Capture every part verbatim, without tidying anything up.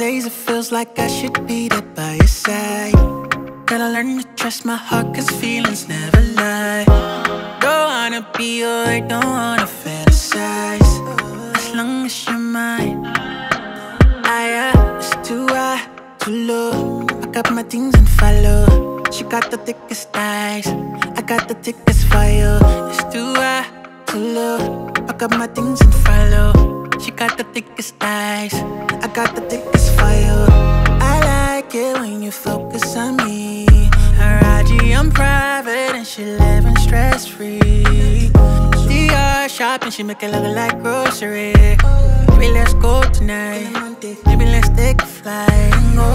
days it feels like I should be there by your side. Gotta learn to trust my heart, cause feelings never lie. Don't wanna be alright, don't wanna fantasize. As long as you're mine, I asked too high, too low. Pack up my things and follow. She got the thickest eyes, I got the thickest fire. It's too high, too low. Pack up my things and follow. She got the thickest eyes, I got the thickest fire. I like it when you focus on me. Her I G, I'm private and she living stress-free. D R shopping, she make it look like grocery. Baby, let's go tonight. Baby, let's take a flight and go.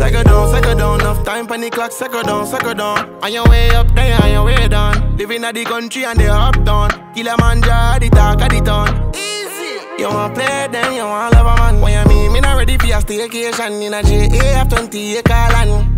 Second down, second down, enough time panic clock, second down, second down. On your way up there, on your way down. Living at the country and they hop down. Kilimanjaro, the talk of the town. Easy. You wanna play then, you wanna love a man. When you mean, me not ready for your staycation. In a J A F twenty acre land.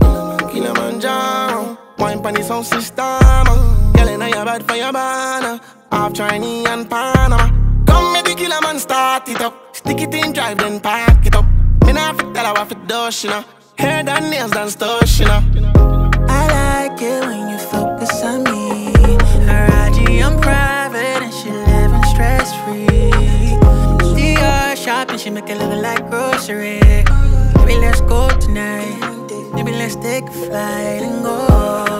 Kilimanjaro, wine panic sound system. Girl, you know you're bad for your banner. Half Chinese and Panama. Come make the killer man start it up. Stick it in, drive, then pack it up. Me not fit tell her what fit does, you know. Hair than nails than stush, you know. I like it when you focus on me. Her I G, I'm private and she living stress-free. D R shopping, she make it look like grocery. Maybe let's go tonight. Maybe let's take a flight and go.